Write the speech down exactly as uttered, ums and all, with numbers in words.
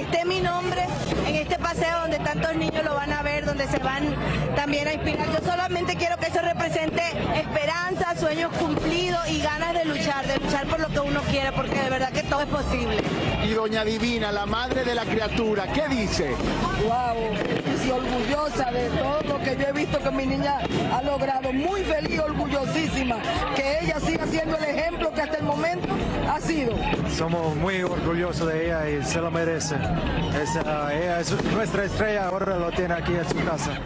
esté mi nombre en este paseo donde tantos niños lo van a ver, donde se van también a inspirar. Yo solamente quiero que eso represente esperanza, sueños cumplidos y ganas de luchar, de luchar por lo que uno quiere, porque de verdad que todo es posible. Y Doña Divina, la madre de la criatura, ¿qué dice? ¡Guau! Y orgullosa de todo lo que yo he visto que mi niña ha logrado. Muy feliz, orgullosísima, que ella siga siendo el ejemplo que hasta el momento ha sido. Somos muy orgullosos de ella y se lo merece. Es, uh, ella es nuestra estrella, ahora lo tiene aquí en su casa.